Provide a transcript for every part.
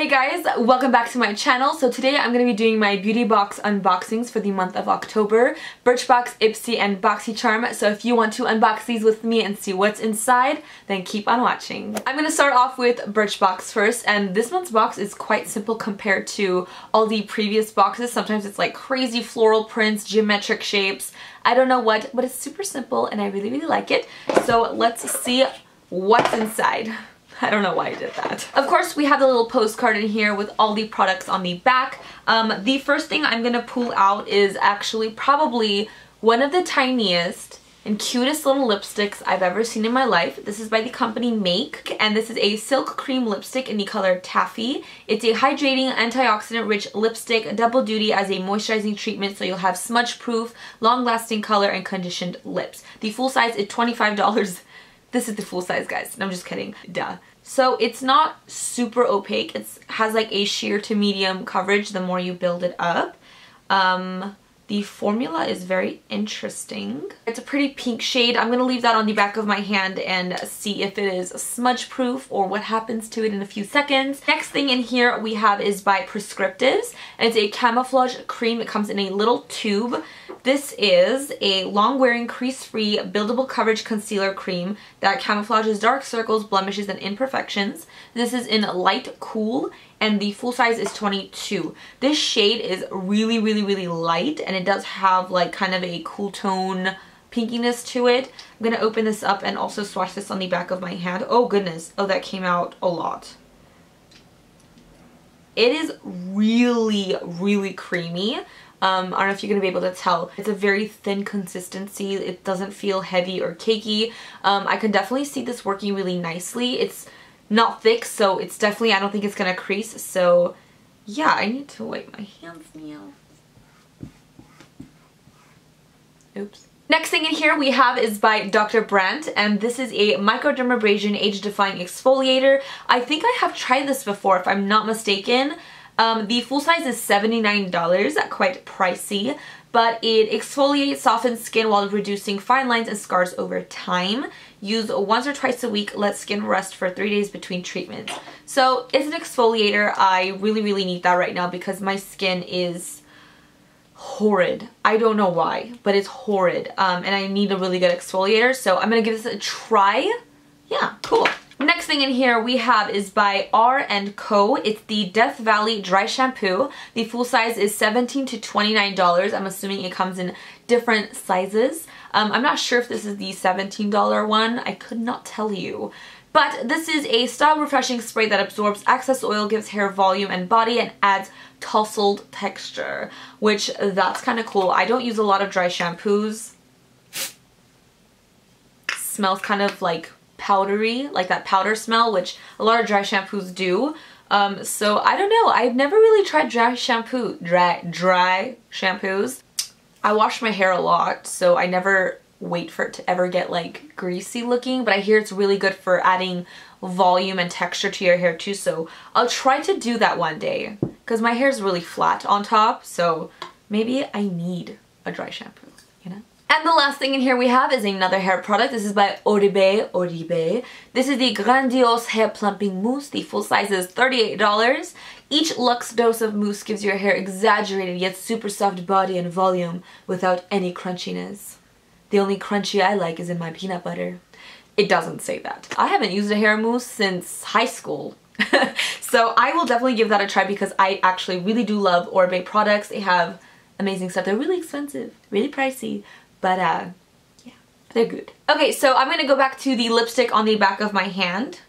Hey guys, welcome back to my channel. So today I'm going to be doing my beauty box unboxings for the month of October. Birchbox, Ipsy, and BoxyCharm. So if you want to unbox these with me and see what's inside, then keep on watching. I'm going to start off with Birchbox first, and this month's box is quite simple compared to all the previous boxes. Sometimes it's like crazy floral prints, geometric shapes, I don't know what, but it's super simple and I really, really like it. So let's see what's inside. I don't know why I did that. Of course, we have the little postcard in here with all the products on the back. The first thing I'm gonna pull out is actually probably one of the tiniest and cutest little lipsticks I've ever seen in my life. This is by the company Make, and this is a silk cream lipstick in the color Taffy. It's a hydrating, antioxidant-rich lipstick, double duty as a moisturizing treatment, so you'll have smudge-proof, long-lasting color, and conditioned lips. The full size is $25. This is the full size, guys. No, I'm just kidding. Duh. So it's not super opaque. It has like a sheer to medium coverage the more you build it up. The formula is very interesting. It's a pretty pink shade. I'm going to leave that on the back of my hand and see if it is smudge proof or what happens to it in a few seconds. Next thing in here we have is by Prescriptives, and it's a camouflage cream. It comes in a little tube. This is a long-wearing, crease-free, buildable coverage concealer cream that camouflages dark circles, blemishes, and imperfections. This is in light cool, and the full size is $22. This shade is really, really, really light, and it does have like kind of a cool tone pinkiness to it. I'm going to open this up and also swatch this on the back of my hand. Oh goodness, oh that came out a lot. It is really, really creamy. I don't know if you're going to be able to tell. It's a very thin consistency. It doesn't feel heavy or cakey. I can definitely see this working really nicely. It's not thick, so it's definitely, I don't think it's going to crease. So yeah, I need to wipe my hands now. Oops. Next thing in here we have is by Dr. Brandt, and this is a microdermabrasion age-defying exfoliator. I think I have tried this before if I'm not mistaken. The full size is $79, quite pricey, but it exfoliates, softens skin while reducing fine lines and scars over time. Use once or twice a week, let skin rest for 3 days between treatments. So it's an exfoliator. I really, really need that right now because my skin is horrid. I don't know why, but it's horrid. And I need a really good exfoliator, so I'm going to give this a try. Yeah, cool. Next thing in here we have is by R&Co. It's the Death Valley Dry Shampoo. The full size is $17 to $29. I'm assuming it comes in different sizes. I'm not sure if this is the $17 one. I could not tell you. But this is a style refreshing spray that absorbs excess oil, gives hair volume and body, and adds tousled texture, which that's kind of cool. I don't use a lot of dry shampoos. Smells kind of like powdery, like that powder smell, which a lot of dry shampoos do. So I don't know, I've never really tried dry shampoos. I wash my hair a lot, so I never wait for it to ever get like greasy looking, but I hear it's really good for adding volume and texture to your hair too, so I'll try to do that one day because my hair is really flat on top, so maybe I need a dry shampoo. And the last thing in here we have is another hair product. This is by Oribe. This is the Grandiose Hair Plumping Mousse. The full size is $38. Each luxe dose of mousse gives your hair exaggerated yet super soft body and volume without any crunchiness. The only crunchy I like is in my peanut butter. It doesn't say that. I haven't used a hair mousse since high school. So I will definitely give that a try because I actually really do love Oribe products. They have amazing stuff. They're really expensive, really pricey. But yeah, they're good. Okay, so I'm gonna go back to the lipstick on the back of my hand.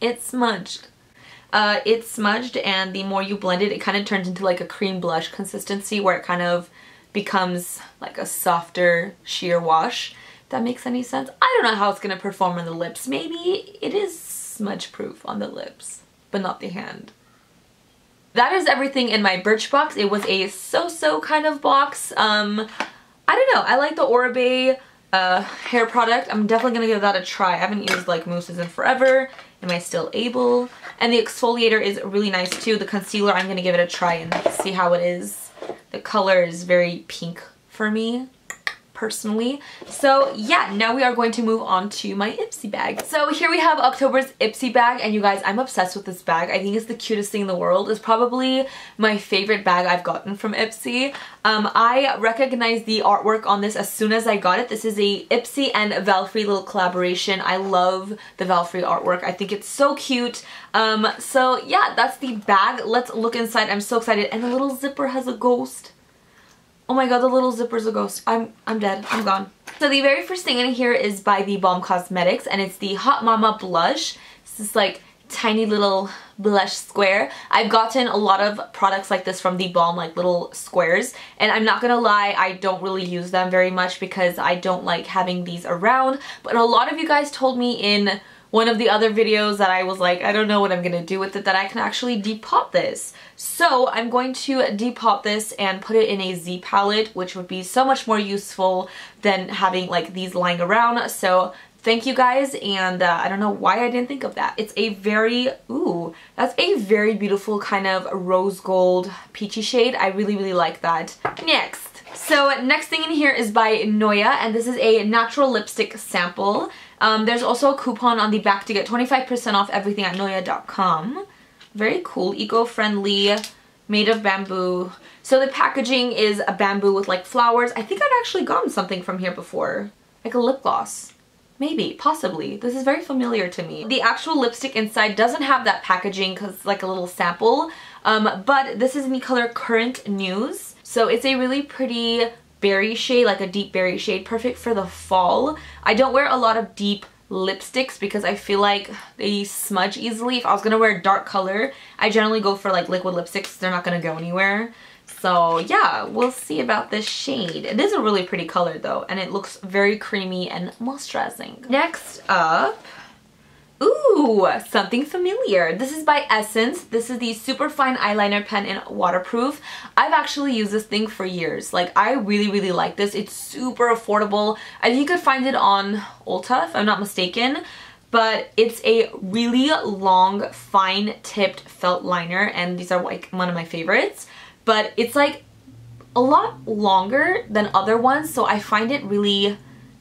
It's smudged. It's smudged, and the more you blend it, it kind of turns into like a cream blush consistency where it kind of becomes like a softer sheer wash. If that makes any sense. I don't know how it's gonna perform on the lips. Maybe it is smudge proof on the lips, but not the hand. That is everything in my Birchbox. It was a so-so kind of box. I don't know. I like the Oribe hair product. I'm definitely going to give that a try. I haven't used like mousses in forever. Am I still able? And the exfoliator is really nice too. The concealer, I'm going to give it a try and see how it is. The color is very pink for me. personally. So yeah, now we are going to move on to my Ipsy bag. So here we have October's Ipsy bag, and you guys, I'm obsessed with this bag. I think it's the cutest thing in the world. It's probably my favorite bag I've gotten from Ipsy. I recognized the artwork on this as soon as I got it. This is a Ipsy and Valfre little collaboration. I love the Valfre artwork. I think it's so cute. So yeah, that's the bag. Let's look inside. I'm so excited. And the little zipper has a ghost. Oh my god, the little zipper's a ghost. I'm dead. I'm gone. So the very first thing in here is by the Balm Cosmetics, and it's the Hot Mama Blush. This is like tiny little blush square. I've gotten a lot of products like this from the Balm, like little squares, and I'm not gonna lie, I don't really use them very much because I don't like having these around. But a lot of you guys told me in one of the other videos that I was like, I don't know what I'm gonna do with it, that I can actually depop this. So I'm going to depop this and put it in a Z palette, which would be so much more useful than having like these lying around. So thank you guys, and I don't know why I didn't think of that. It's a very, ooh, that's a very beautiful kind of rose gold peachy shade. I really, really like that. Next. So next thing in here is by Noya, and this is a natural lipstick sample. There's also a coupon on the back to get 25% off everything at noya.com. Very cool, eco-friendly, made of bamboo. So the packaging is a bamboo with like flowers. I think I've actually gotten something from here before, like a lip gloss. Maybe, possibly. This is very familiar to me. The actual lipstick inside doesn't have that packaging because it's like a little sample, but this is in the color Current News. So it's a really pretty berry shade, like a deep berry shade, perfect for the fall. I don't wear a lot of deep lipsticks because I feel like they smudge easily. If I was gonna wear a dark color, I generally go for like liquid lipsticks. They're not gonna go anywhere. So yeah, we'll see about this shade. It is a really pretty color though, and it looks very creamy and moisturizing. Next up, ooh, something familiar. This is by Essence. This is the Superfine Eyeliner Pen in Waterproof. I've actually used this thing for years. Like, I really, really like this. It's super affordable. I think you could find it on Ulta, if I'm not mistaken. But it's a really long, fine-tipped felt liner, and these are like one of my favorites. But it's like a lot longer than other ones, so I find it really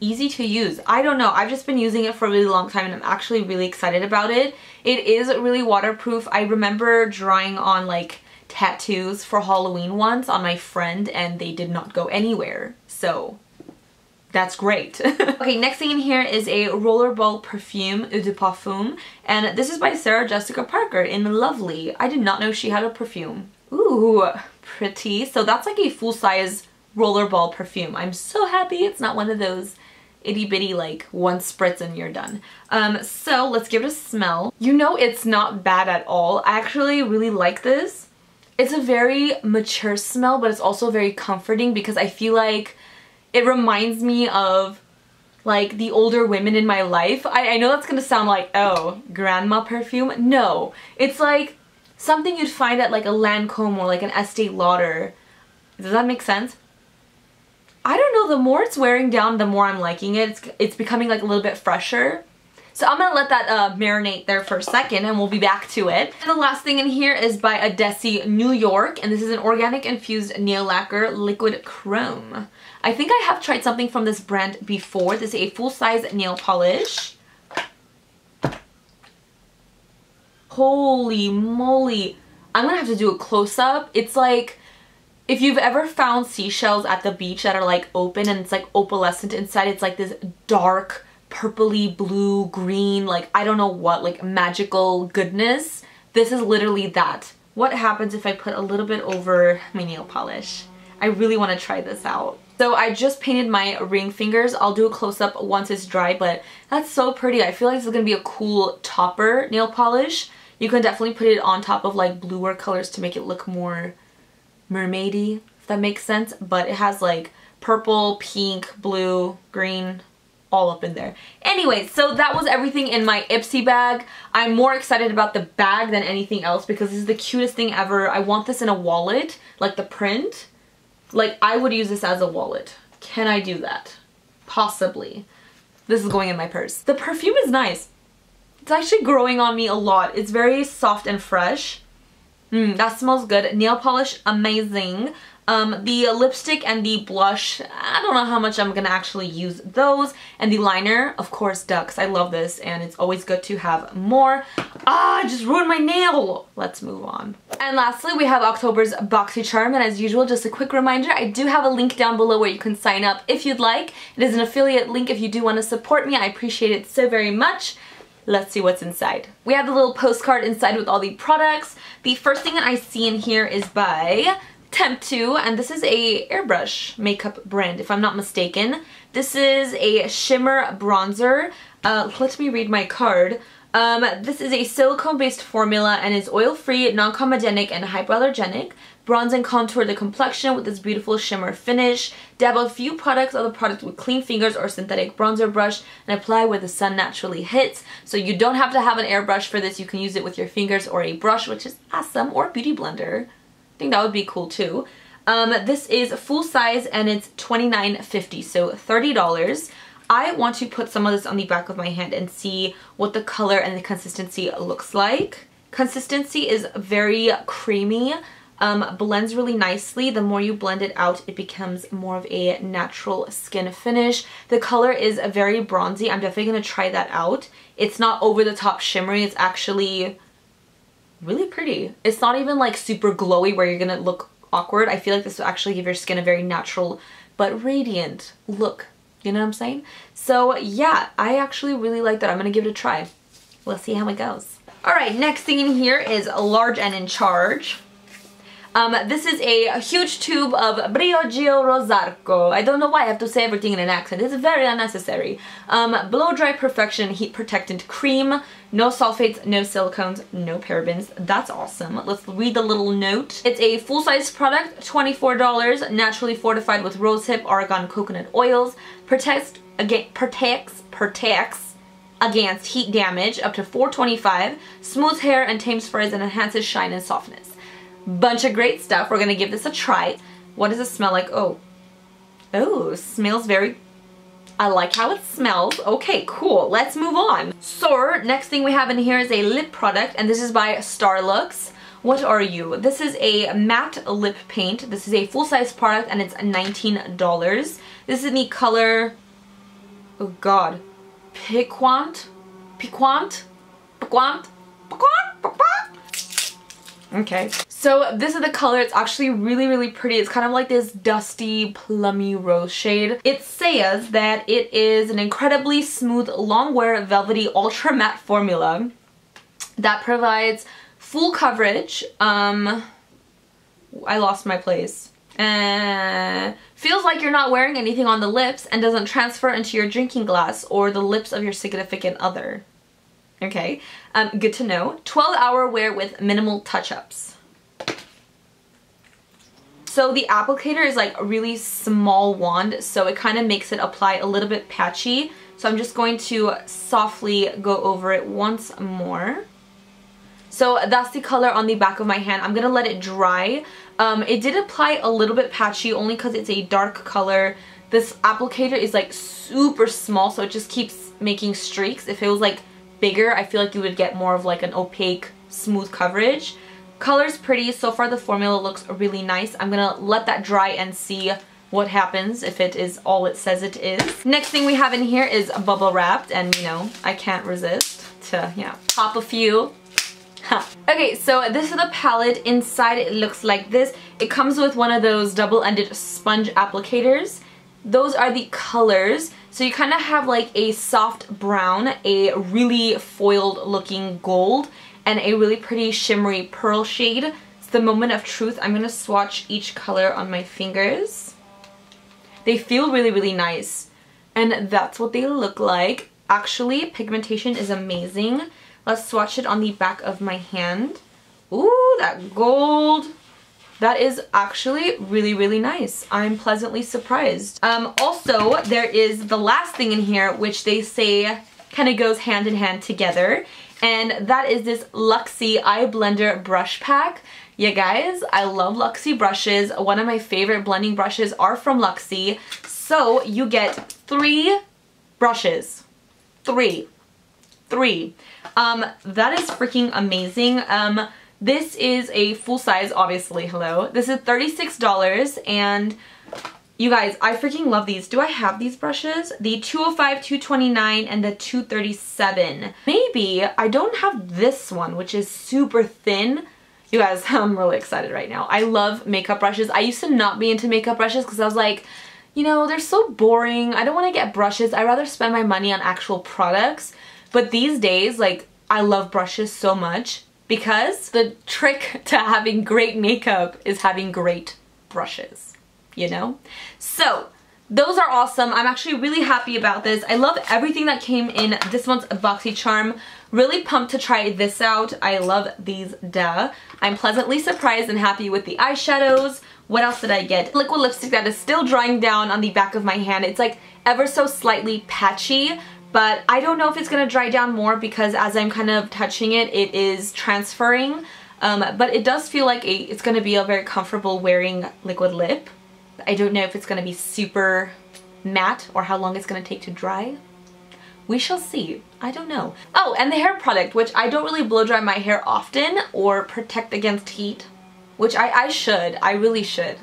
easy to use. I don't know, I've just been using it for a really long time, and I'm actually really excited about it. It is really waterproof. I remember drawing on like tattoos for Halloween once on my friend, and they did not go anywhere, so that's great. Okay, next thing in here is a rollerball perfume, Eau de Parfum, and this is by Sarah Jessica Parker in Lovely. I did not know she had a perfume. Ooh, pretty. So that's like a full-size rollerball perfume. I'm so happy it's not one of those itty bitty like one spritz and you're done. So let's give it a smell. You know, it's not bad at all. I actually really like this. It's a very mature smell, but it's also very comforting because I feel like it reminds me of like the older women in my life. I know that's gonna sound like, oh, grandma perfume. No, it's like something you'd find at like a Lancome or like an Estee Lauder. Does that make sense? I don't know, the more it's wearing down, the more I'm liking it. It's becoming like a little bit fresher. So I'm gonna let that marinate there for a second, and we'll be back to it. And the last thing in here is by Odessi New York, and this is an organic infused nail lacquer, liquid chrome. I think I have tried something from this brand before. This is a full-size nail polish. Holy moly. I'm gonna have to do a close-up. It's like, if you've ever found seashells at the beach that are like open and it's like opalescent inside, it's like this dark, purpley, blue, green, like I don't know what, like magical goodness. This is literally that. What happens if I put a little bit over my nail polish? I really wanna try this out. So I just painted my ring fingers. I'll do a close-up once it's dry, but that's so pretty. I feel like this is gonna be a cool topper nail polish. You can definitely put it on top of like bluer colors to make it look more mermaidy, if that makes sense. But it has like purple, pink, blue, green, all up in there. Anyway, so that was everything in my Ipsy bag. I'm more excited about the bag than anything else because this is the cutest thing ever. I want this in a wallet, like the print. Like, I would use this as a wallet. Can I do that? Possibly. This is going in my purse. The perfume is nice. It's actually growing on me a lot. It's very soft and fresh. That smells good. Nail polish, amazing. The lipstick and the blush, I don't know how much I'm gonna actually use those. And the liner, of course, Ducks. I love this and it's always good to have more. Ah, I just ruined my nail. Let's move on. And lastly, we have October's BoxyCharm. And as usual, just a quick reminder, I do have a link down below where you can sign up if you'd like. It is an affiliate link if you do want to support me. I appreciate it so very much. Let's see what's inside. We have the little postcard inside with all the products. The first thing that I see in here is by Temptu, and this is a airbrush makeup brand, if I'm not mistaken. This is a shimmer bronzer. Let me read my card. This is a silicone-based formula and is oil-free, non-comedogenic, and hypoallergenic. Bronze and contour the complexion with this beautiful shimmer finish. Dab a few products of the product with clean fingers or synthetic bronzer brush and apply where the sun naturally hits. So you don't have to have an airbrush for this. You can use it with your fingers or a brush, which is awesome, or a beauty blender. I think that would be cool too. This is full size and it's $29.50, so $30. I want to put some of this on the back of my hand and see what the color and the consistency looks like. Consistency is very creamy, blends really nicely. The more you blend it out, it becomes more of a natural skin finish. The color is very bronzy. I'm definitely going to try that out. It's not over the top shimmery, it's actually really pretty. It's not even like super glowy where you're gonna look awkward. I feel like this will actually give your skin a very natural but radiant look. You know what I'm saying? So yeah, I actually really like that. I'm gonna give it a try. We'll see how it goes. All right, next thing in here is Large and in Charge. This is a huge tube of Briogeo Rosarco. I don't know why I have to say everything in an accent. It's very unnecessary. Blow-dry perfection heat protectant cream. No sulfates, no silicones, no parabens. That's awesome. Let's read the little note. It's a full-size product, $24, naturally fortified with rosehip, argan, coconut oils. Protects against heat damage up to 425. Smooths hair and tames frizz and enhances shine and softness. Bunch of great stuff. We're gonna give this a try. What does it smell like? Oh, smells very... I like how it smells. Okay, cool. Let's move on. So, next thing we have in here is a lip product, and this is by Starlux. What are you? This is a matte lip paint. This is a full-size product, and it's $19. This is in the color... oh god. Piquant? Piquant? Piquant? Piquant? Piquant? Okay. So this is the color. It's actually really, really pretty. It's kind of like this dusty, plummy rose shade. It says that it is an incredibly smooth, long-wear, velvety, ultra-matte formula that provides full coverage. I lost my place. Feels like you're not wearing anything on the lips and doesn't transfer into your drinking glass or the lips of your significant other. Okay, good to know. 12-hour wear with minimal touch-ups. So the applicator is like a really small wand, so it kind of makes it apply a little bit patchy. So I'm just going to softly go over it once more. So that's the color on the back of my hand. I'm gonna let it dry. It did apply a little bit patchy only because it's a dark color. This applicator is like super small, so it just keeps making streaks. If it was like bigger, I feel like you would get more of like an opaque, smooth coverage. Color's pretty. So far the formula looks really nice. I'm gonna let that dry and see what happens if it is all it says it is. Next thing we have in here is bubble wrapped, and you know, I can't resist to, you know, pop a few. Okay, so this is the palette. Inside it looks like this. It comes with one of those double-ended sponge applicators. Those are the colors. So you kind of have like a soft brown, a really foiled looking gold, and a really pretty shimmery pearl shade. It's the moment of truth. I'm going to swatch each color on my fingers. They feel really, really nice. And that's what they look like. Actually, pigmentation is amazing. Let's swatch it on the back of my hand. Ooh, that gold. That is actually really, really nice. I'm pleasantly surprised. Also, there is the last thing in here, which they say kind of goes hand in hand together. And that is this Luxie Eye Blender Brush Pack. Yeah, guys, I love Luxie brushes. One of my favorite blending brushes are from Luxie. So you get three brushes. Three. That is freaking amazing. This is a full size, obviously, hello. This is $36 and you guys, I freaking love these. Do I have these brushes? The 205, 229, and the 237. Maybe I don't have this one, which is super thin. You guys, I'm really excited right now. I love makeup brushes. I used to not be into makeup brushes because I was like, you know, they're so boring. I don't want to get brushes. I'd rather spend my money on actual products. But these days, like, I love brushes so much because the trick to having great makeup is having great brushes. You know? So, those are awesome. I'm actually really happy about this. I love everything that came in this month's BoxyCharm. Really pumped to try this out. I love these, duh. I'm pleasantly surprised and happy with the eyeshadows. What else did I get? Liquid lipstick that is still drying down on the back of my hand. It's like ever so slightly patchy, but I don't know if it's gonna dry down more because as I'm kind of touching it, it is transferring. But it does feel like it's gonna be a very comfortable wearing liquid lip. I don't know if it's going to be super matte or how long it's going to take to dry. We shall see. I don't know. Oh, and the hair product, which I don't really blow dry my hair often or protect against heat, which I should. I really should.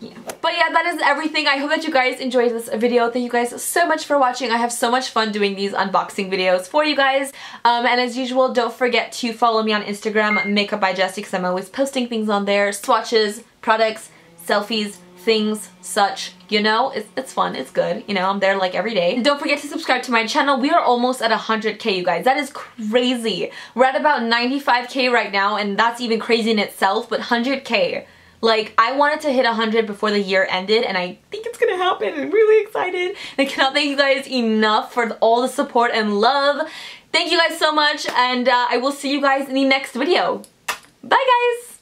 Yeah. But yeah, that is everything. I hope that you guys enjoyed this video. Thank you guys so much for watching. I have so much fun doing these unboxing videos for you guys. And as usual, don't forget to follow me on Instagram, Makeup by Jessie, because I'm always posting things on there. Swatches, products, selfies, things such, you know, it's fun, it's good, you know, I'm there like every day. Don't forget to subscribe to my channel. We are almost at 100K, you guys. That is crazy. We're at about 95K right now, and that's even crazy in itself, but 100K. Like, I wanted to hit 100 before the year ended, and I think it's gonna happen. I'm really excited. I cannot thank you guys enough for all the support and love. Thank you guys so much, and I will see you guys in the next video. Bye, guys!